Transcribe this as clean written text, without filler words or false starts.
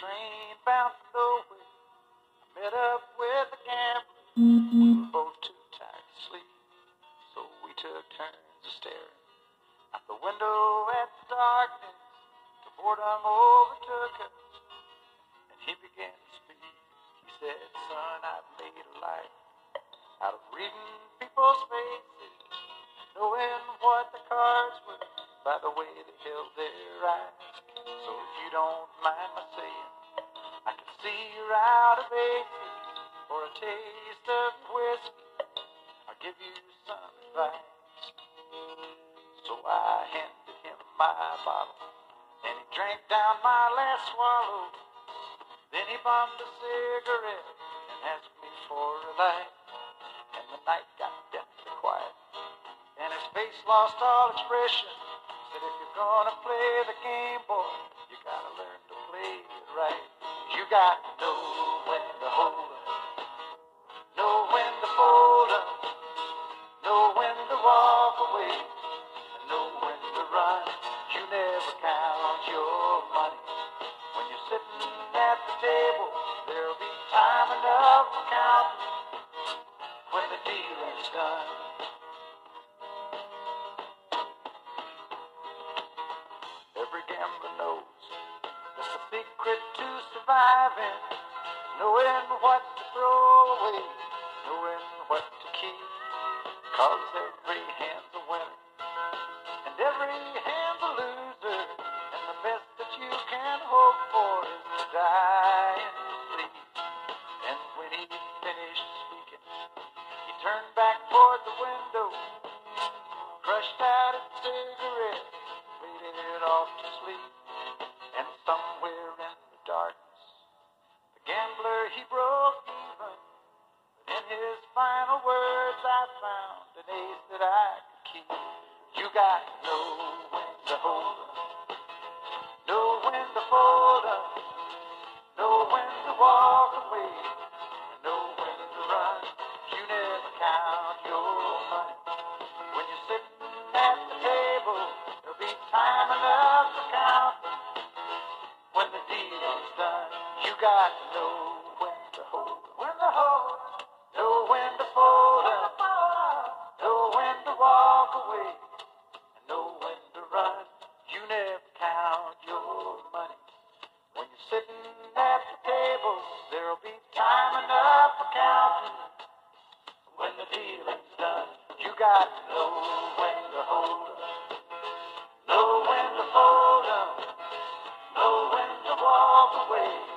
train bound for nowhere. I met up with the gambler. We were both too tired to sleep, so we took turns of staring out the window at the darkness. The boredom overtook us, and he began to speak. He said, "Son, I've made a life out of reading people's faces, knowing what the cards were by the way they held their eyes. So if you don't mind my saying, I can see you're out of aces for a taste of whiskey. I'll give you some advice." So I handed him my bottle, and he drank down my last swallow. Then he bummed a cigarette and asked me for a light. And the night got deathly quiet, and his face lost all expression. Said, "If you're gonna play the game, boy, you gotta learn to play it right. You gotta know when to hold up, know when to fold up, know when to walk away, and know when to run. You never count your money when you're sitting at the table. There'll be time enough for counting when the deal is done." Every gambler knows that's the secret to surviving, knowing what to throw away, knowing what to keep. 'Cause every hand's a winner and every hand's a loser, and the best that you can hope for is to die in sleep. And when he finished speaking, he turned back toward the window, crushed out his cigarette, faded off to sleep. And somewhere in the darkness, the gambler, he broke even. But in his final words, I found an ace that I could keep. You gotta know when to hold up, know when to fold up, know when to walk away, and know when to run. You never count your money when you're sitting at the table. There'll be time enough to count when the deal is done. You gotta know when to hold up, know when to fold up, know when to walk away, and know when to run. You never count your money when you're sitting at the table. There'll be time enough for counting when the deal is done. You gotta know when to hold up, know when to fold up, know when to walk away.